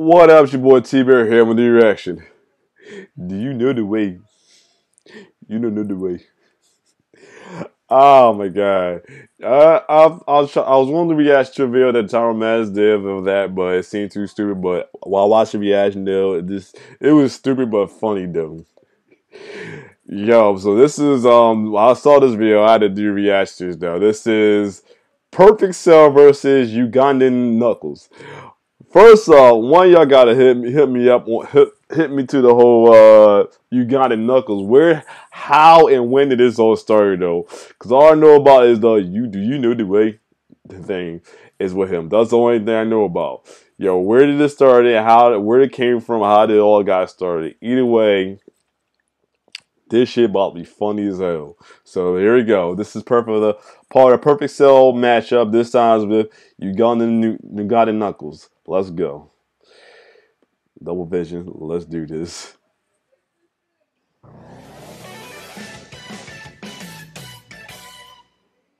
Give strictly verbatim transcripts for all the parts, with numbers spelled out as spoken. What up, your boy T-Bear here with the reaction. Do you know the way? You don't know the way. Oh my god. Uh, I, I, was, I was wanting to react to a video that Tyrone Madness did of that, but it seemed too stupid. But while watching the reaction, though, it, just, it was stupid but funny, though. Yo, so this is, um, I saw this video, I had to do reactions, though. This is Perfect Cell versus Ugandan Knuckles. First off, uh, one y'all gotta hit me, hit me up, hit, hit me to the whole uh, Ugandan Knuckles. Where, how, and when did this whole start though? Cause all I know about is the you do you know the way thing is with him. That's the only thing I know about. Yo, where did it start? And how? Where it came from? How did it all got started? Either way, this shit about to be funny as hell. So here we go. This is perfect the part of Perfect Cell matchup. This time's with Ugandan Ugandan Knuckles. Let's go. Double vision. Let's do this.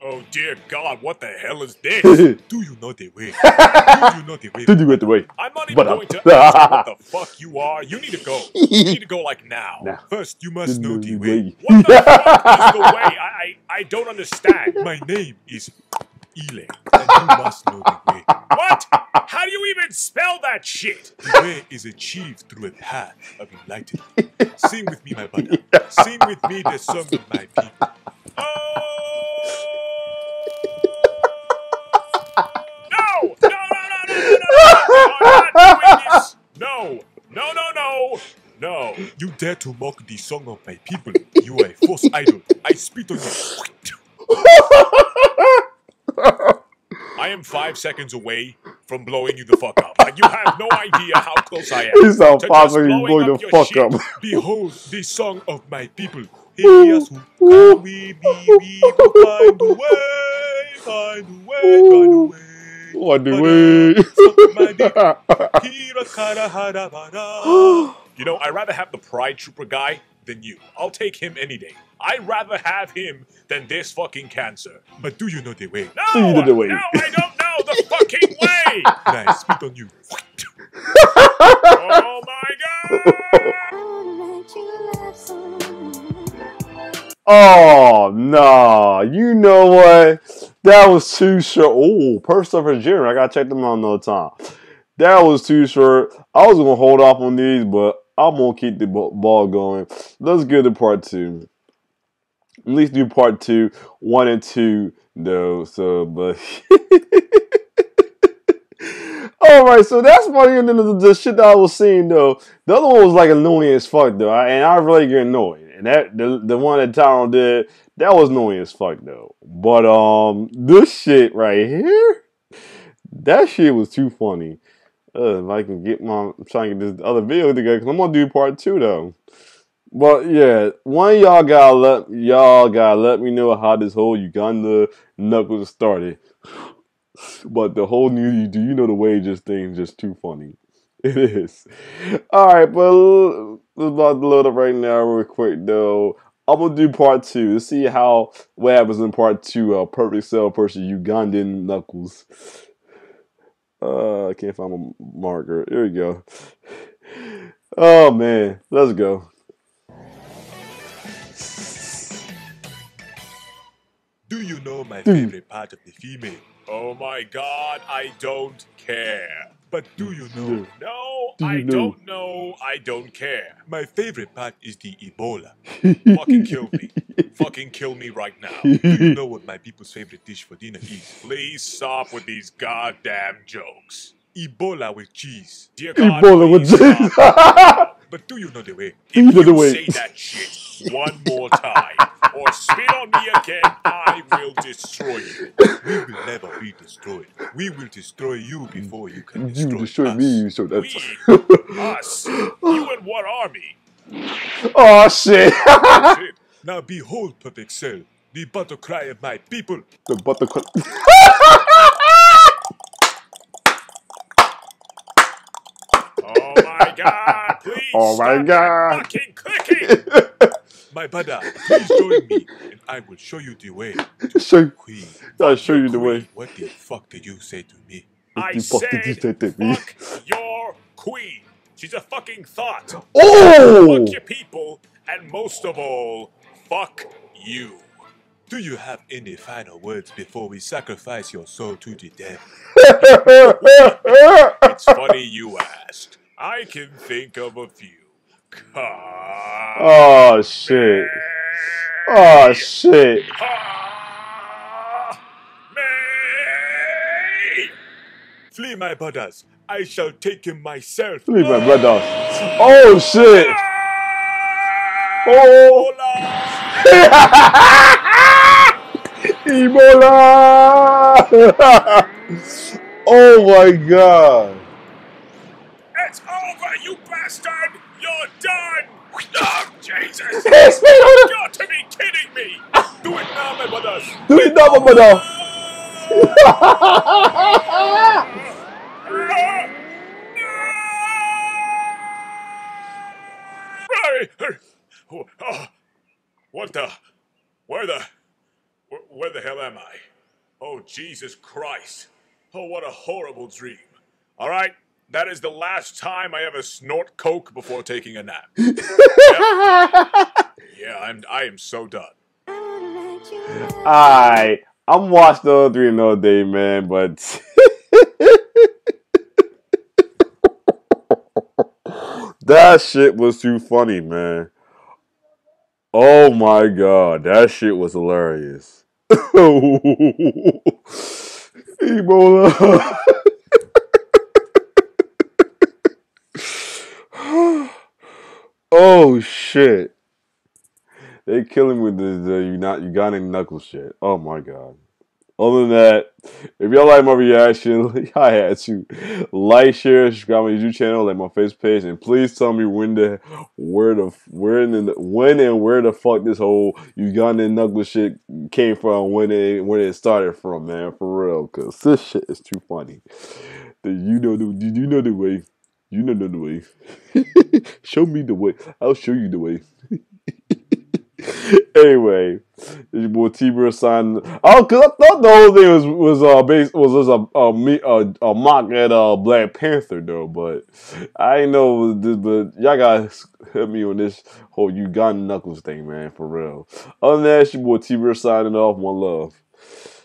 Oh dear God! What the hell is this? Do you know the way? Do you know the way? Do you know the way? I'm not even but going I'm... to ask what the fuck you are. You need to go. You need to go like now. Nah. First, you must know the way. way. What the fuck is the way? I, I I don't understand. My name is Elen, and you must know the way. What? How do you even spell that shit? The way is achieved through a path of enlightenment. Sing with me, my brother. Sing with me the song of my people. No, no, no, no, no. You dare to mock the song of my people. You are a false idol. I spit on you. I am five seconds away from blowing you the fuck up. Like, you have no idea how close I am. It's how fast you blow the fuck shit. Up. Behold the song of my people. Elias, can we be, we go find the way, find the way, find the way. What do we? You know, I'd rather have the Pride Trooper guy than you. I'll take him any day. I'd rather have him than this fucking cancer. But do you know the way? No, do you know the way? No, I don't know the fucking way. I spit on you. Oh my god! Oh no! You know what? That was too short. Oh, Perfect Cell Junior. I gotta check them out another time. That was too short. I was gonna hold off on these, but I'm gonna keep the ball going. Let's get to part two. At least do part two, one and two, though. So, but all right. So that's funny. And the, the shit that I was seeing though, the other one was like annoying as fuck though, and I really get annoyed. And that the the one that Tyrone did, that was annoying as fuck though. But um, this shit right here, that shit was too funny. Uh, if I can get my, I'm trying to get this other video together because I'm gonna do part two though. But yeah, one y'all gotta let y'all gotta let me know how this whole Ugandan Knuckles started. But the whole new do you know the way just thing just too funny. It is. All right, but let's about to load up right now real quick though. I'm gonna do part two. Let's see how what happens in part two. Uh, Perfect Cell versus Ugandan Knuckles. Uh, I can't find my marker. Here we go. Oh man, let's go. Do you know my Dude. favorite part of the female? Oh my god, I don't care. But do you know? Dude. No, do you I know? don't know. I don't care. My favorite part is the Ebola. Fucking kill me. Fucking kill me right now. Do you know what my people's favorite dish for dinner is? Please stop with these goddamn jokes. Ebola with cheese. Dear God, Ebola with cheese. But do you know the way? If you, know you the way. say that shit one more time, or spit on me again, I will destroy you. We will never be destroyed. We will destroy you before you can destroy, you destroy us. me. So that's we, us. You and what army? Oh shit! Now behold, Perfect Cell, the battle cry of my people. The battle cry. Oh my god! Please oh my stop god! Fucking clicking. My brother, please join me, and I will show you the way to show, the queen. I'll show you queen. the way. What the fuck did you say to me? I said, fuck your queen. She's a fucking thought. Oh! Fuck your people, and most of all, fuck you. Do you have any final words before we sacrifice your soul to the devil? It's funny you asked. I can think of a few. Come oh shit. Oh shit. Flee, my brothers. I shall take him myself. Flee, my brothers. Oh shit. Oh. Ebola. Oh my god. It's over, you bastard. You're done. Oh, Jesus. You got to be kidding me. Do it now, my brothers. Do it now, my brother. What the? Where the? Where the hell am I? Oh, Jesus Christ. Oh, what a horrible dream. All right, that is the last time I ever snort coke before taking a nap. Yep. Yeah, I'm, I am so done. All right. I'm watched all three and all day, man, but that shit was too funny, man. Oh my god, that shit was hilarious. Ebola. Oh shit. They kill him with the, the Ugandan Knuckles shit. Oh my god. Other than that, if y'all like my reaction, I had to like, share, subscribe to my YouTube channel, like my Facebook page, and please tell me when the where the where and when and where the fuck this whole Ugandan Knuckles shit came from, when it when it started from, man, for real, cause this shit is too funny. The, you know the you know the way, you know the way. Show me the way, I'll show you the way. Anyway, this your boy T-Bear signing. Oh, cause I thought the whole thing was was uh based was just a a, me, a, a mock at uh Black Panther though, but I ain't know. But y'all gotta help me on this whole Ugandan Knuckles thing, man, for real. Other than that, it's your boy T-Bear signing off. One love.